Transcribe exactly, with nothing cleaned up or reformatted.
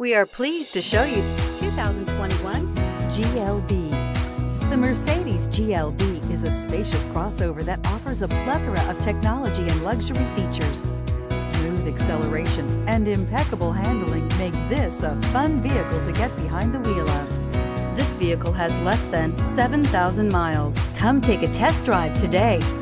We are pleased to show you twenty twenty-one G L B. The Mercedes G L B is a spacious crossover that offers a plethora of technology and luxury features. Smooth acceleration and impeccable handling make this a fun vehicle to get behind the wheel of. This vehicle has less than seven thousand miles. Come take a test drive today.